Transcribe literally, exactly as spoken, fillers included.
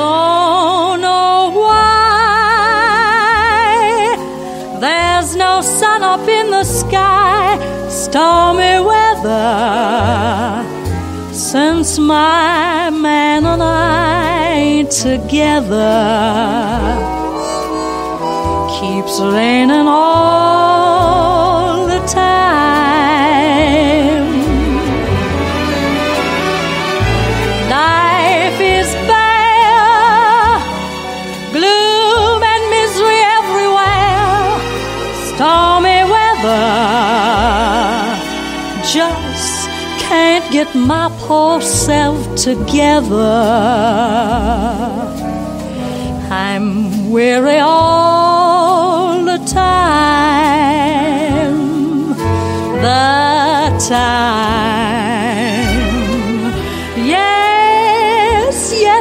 don't know why. There's no sun up in the sky, stormy weather, since my man and I ain't together. Keeps raining all the time. Life is bare, gloom and misery everywhere, stormy weather. Just can't get my poor self together. I'm weary all